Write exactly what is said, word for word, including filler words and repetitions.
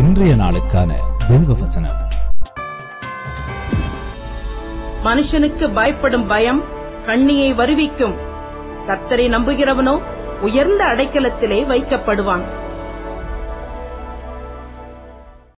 இன்றைய நாளுக்கான தெய்வ வசனம். மனுஷனுக்கு பயப்படும் பயம் கண்ணியை வருவிக்கும். கர்த்தரை நம்புகிறவனோ உயர்ந்த அடைக்கலத்திலே வைக்கப்படுவான்.